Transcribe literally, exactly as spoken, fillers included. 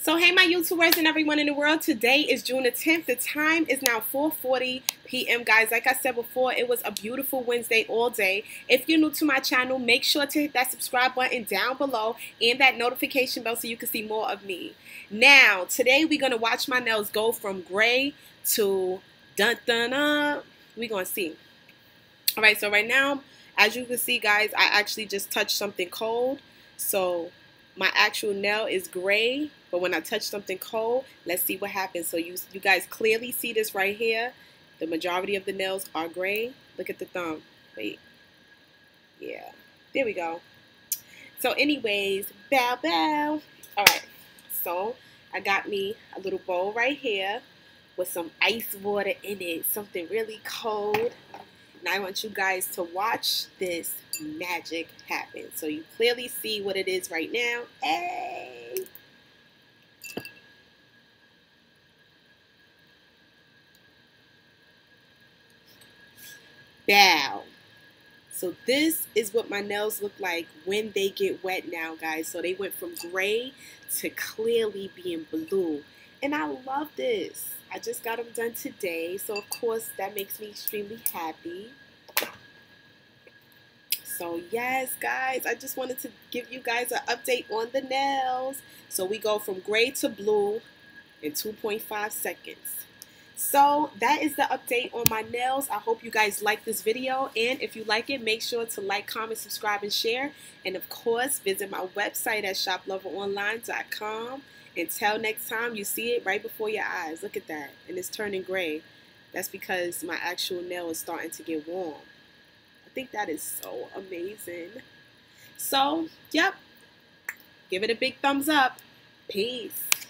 So hey my YouTubers and everyone in the world, today is June the tenth. The time is now four forty p m guys. Like I said before, it was a beautiful Wednesday all day. If you're new to my channel, make sure to hit that subscribe button down below and that notification bell so you can see more of me. Now, today we're going to watch my nails go from gray to dun-dun-dun. We're going to see. Alright, so right now, as you can see guys, I actually just touched something cold. So my actual nail is gray, but when I touch something cold, let's see what happens. So you, you guys clearly see this right here. The majority of the nails are gray. Look at the thumb. Wait. Yeah. There we go. So anyways, bow bow. All right. So I got me a little bowl right here with some ice water in it. Something really cold. And I want you guys to watch this magic happen. So you clearly see what it is right now. Hey! Bow. So this is what my nails look like when they get wet now, guys. So they went from gray to clearly being blue. And I love this. I just got them done today, so of course that makes me extremely happy. So yes, guys, I just wanted to give you guys an update on the nails. So we go from gray to blue in two point five seconds. So that is the update on my nails. I hope you guys like this video, and if you like it, make sure to like, comment, subscribe, and share. And of course, visit my website at shop lover online dot com. Until next time, you see it right before your eyes. Look at that. And it's turning gray. That's because my actual nail is starting to get warm. I think that is so amazing. So, yep. Give it a big thumbs up. Peace.